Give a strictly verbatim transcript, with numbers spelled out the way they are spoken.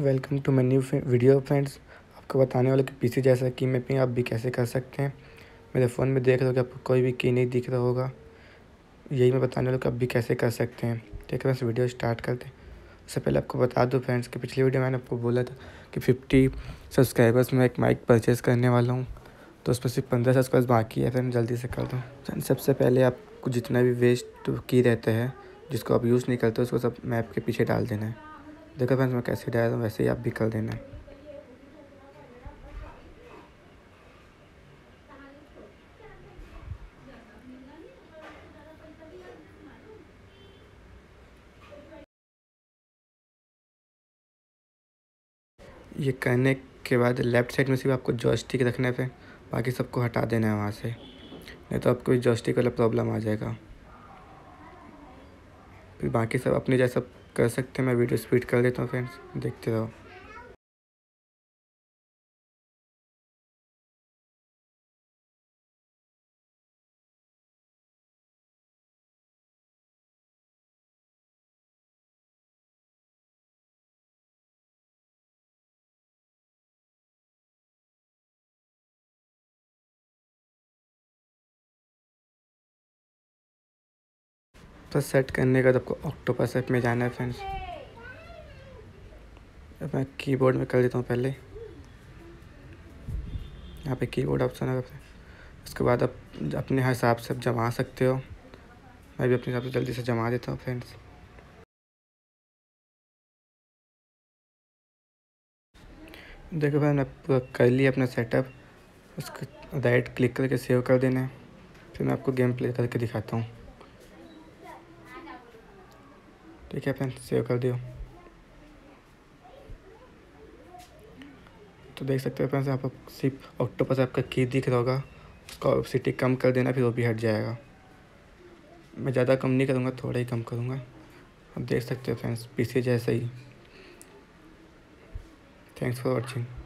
Welcome to my new video friends. आपको बताने वाला कि पीसी जैसा की मैपिंग आप भी कैसे कर सकते हैं। मेरे फ़ोन में देख रहे हो कि आपको कोई भी की नहीं दिख रहा होगा, यही मैं बताने वाला कि आप भी कैसे कर सकते हैं। ठीक है, बस वीडियो स्टार्ट करते हैं। उससे पहले आपको बता दूं फ्रेंड्स कि पिछली वीडियो मैंने आपको बोला था कि फिफ्टी सब्सक्राइबर्स में एक माइक परचेज़ करने वाला हूँ, तो उस पर सिर्फ पंद्रह सब्सक्राइबर्स बाकी है, फ्रेंड जल्दी से कर दो। फ्रेंड सबसे पहले आपको जितना भी वेस्ट की रहता है जिसको आप यूज़ नहीं करते उसको सब मैप के पीछे डाल देना है। देखो फ्रेंड्स मैं कैसे डाल रहा हूँ, वैसे ही आप भी कर देना। ये करने के बाद लेफ्ट साइड में सिर्फ आपको जॉयस्टिक रखना है, फिर बाकी सबको हटा देना है वहाँ से, नहीं तो आपको जॉयस्टिक वाला प्रॉब्लम आ जाएगा। फिर बाकी सब अपने जैसा कर सकते हैं। मैं वीडियो स्पीड कर देता हूँ फ्रेंड्स, देखते रहो। तो सेट करने का तो आपको ऑक्टोपस ऐप में जाना है फ्रेंड्स। अब मैं कीबोर्ड में कर देता हूँ, पहले यहाँ पे कीबोर्ड ऑप्शन है। उसके बाद आप अपने हिसाब से आप जमा सकते हो, मैं भी अपने हिसाब से जल्दी से जमा देता हूँ फ्रेंड्स। देखो भाई मैं पूरा कर लिया अपना सेटअप, उसको राइट क्लिक करके सेव कर देना है। फिर मैं आपको गेम प्ले करके दिखाता हूँ। ठीक है फ्रेंड्स, सेव कर दियो तो देख सकते हो फ्रेंड्स आप सिर्फ ऑक्टोपस आपका की दिख रहा होगा, उसका ऑप्सिटी कम कर देना, फिर वो भी हट जाएगा। मैं ज़्यादा कम नहीं करूँगा, थोड़ा ही कम करूँगा। आप देख सकते हो फ्रेंड्स पीसी जैसा ही। Thanks for watching.